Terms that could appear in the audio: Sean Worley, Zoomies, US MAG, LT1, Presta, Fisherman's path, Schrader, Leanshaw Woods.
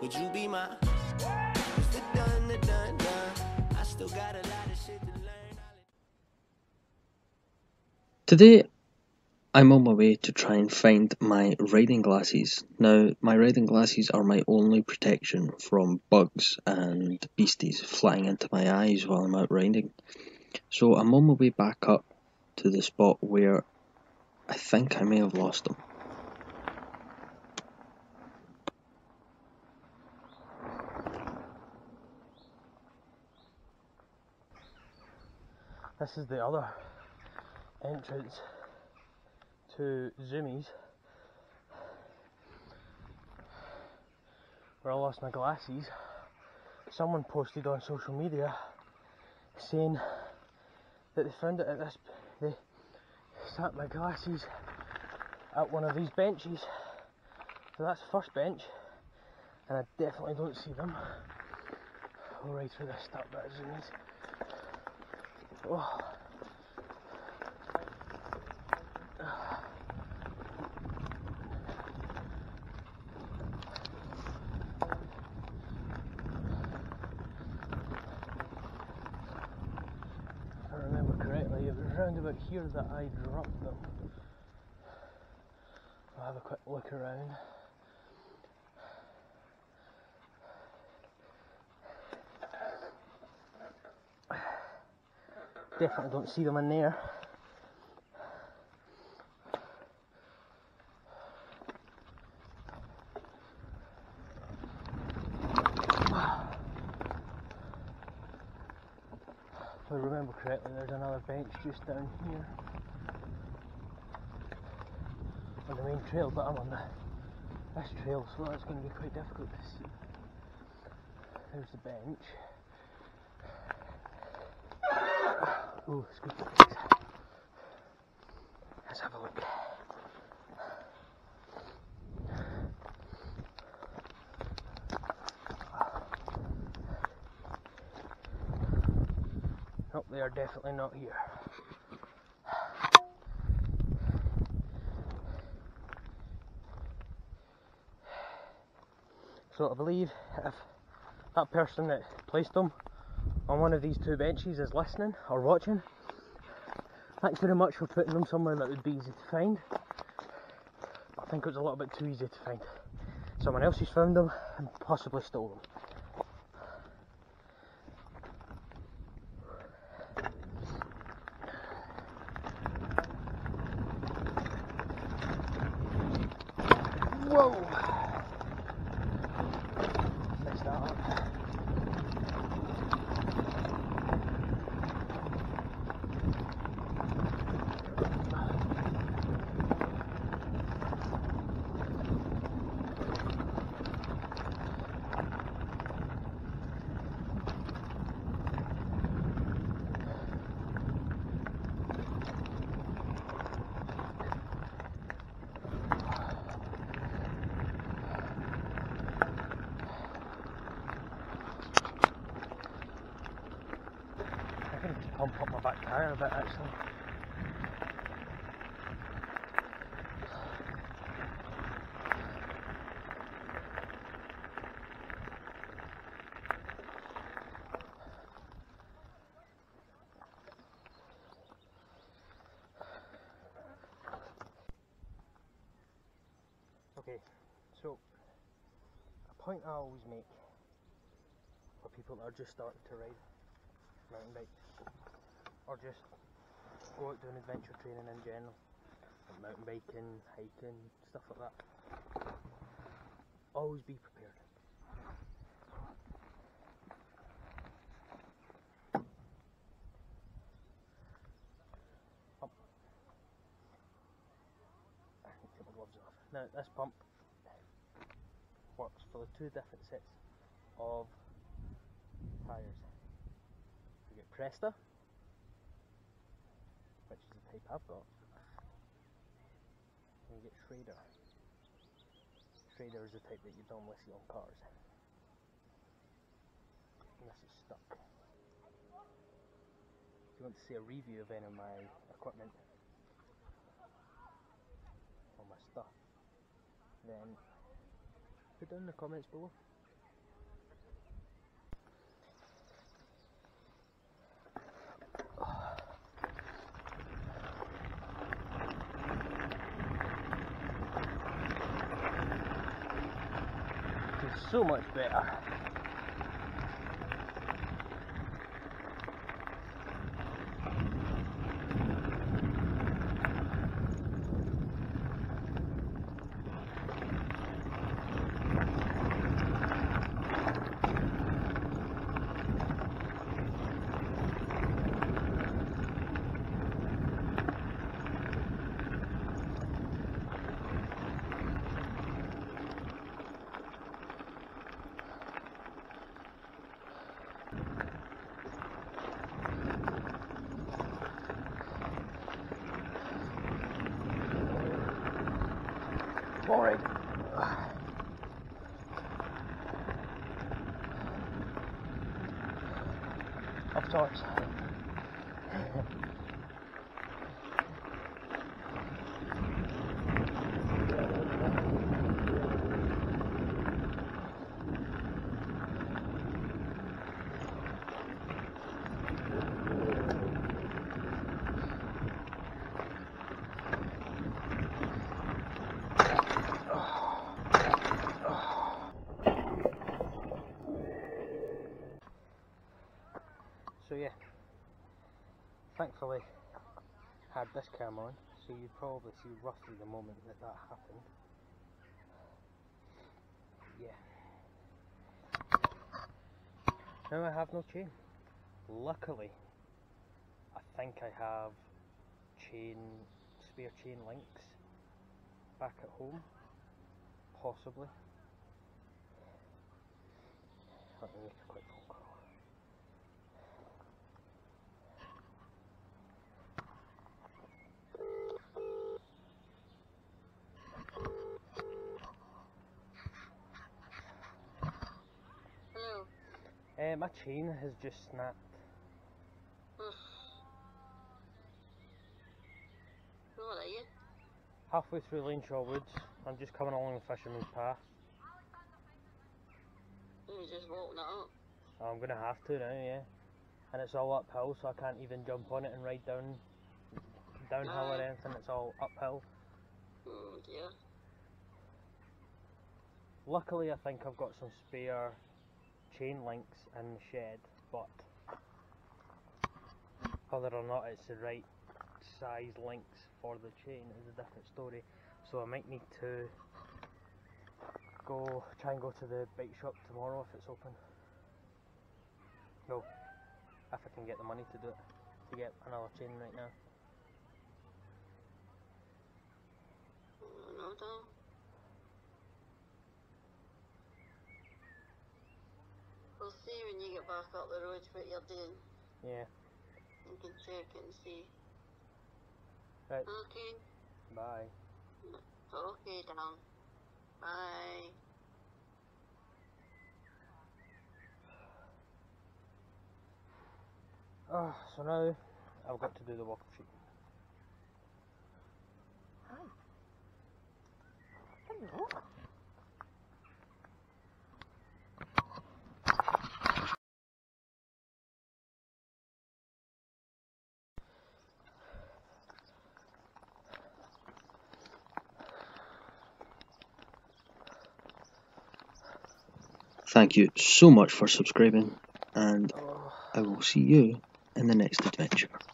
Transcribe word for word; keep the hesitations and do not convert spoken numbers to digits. Would you be my? It's the done, the done, done. I still got a lot of shit to learn. Today, I'm on my way to try and find my riding glasses. Now, my riding glasses are my only protection from bugs and beasties flying into my eyes while I'm out riding. So I'm on my way back up to the spot where I think I may have lost them. This is the other entrance to Zoomies, where I lost my glasses. Someone posted on social media saying that they found it at this, they sat my glasses at one of these benches. So that's the first bench, and I definitely don't see them. All right, through this stuff that Zoomies. Oh. About here that I dropped them. I'll have a quick look around. Definitely don't see them in there. If I remember correctly, there's another bench just down here on the main trail, but I'm on the, this trail, so that's going to be quite difficult to see. There's the bench. Oh, it's good. Let's have a look. Nope, they are definitely not here. So I believe if that person that placed them on one of these two benches is listening or watching, thanks very much for putting them somewhere that would be easy to find. I think it was a little bit too easy to find. Someone else has found them and possibly stole them. Pump up my back tyre a bit actually. Okay, so a point I always make for people that are just starting to ride mountain bikes, or just go out doing adventure training in general, like mountain biking, hiking, stuff like that. Always be prepared. Pump. I need to get my gloves off. Now this pump works for the two different sets of tyres. You get Presta, which is the type I've got, and you get Schrader. Schrader is the type that you normally see on cars. And this is stuck. If you want to see a review of any of my equipment or my stuff, then put down in the comments below. so much better. Boring. Of course. So yeah, thankfully I had this camera on, so you probably see roughly the moment that that happened. Yeah. Now I have no chain. Luckily, I think I have chain, spare chain links back at home, possibly. Let me make a quick phone call. Uh, my chain has just snapped. Oof. What are you? Halfway through Leanshaw Woods. I'm just coming along the Fisherman's path. You're just walking it up? I'm going to have to now, yeah. And it's all uphill, so I can't even jump on it and ride down, downhill uh, or anything. It's all uphill. Oh dear. Luckily, I think I've got some spare chain links in the shed, but whether or not it's the right size links for the chain is a different story, so I might need to go try and go to the bike shop tomorrow if it's open. No, if I can get the money to do it, to get another chain right now. No, no. We'll see when you get back up the road what you're doing. Yeah. You can check and see. Right. Okay. Bye. Okay, down. Bye. Oh, so now I've got to do the walk of sheep. Hi. Hello. Thank you so much for subscribing, and I will see you in the next adventure.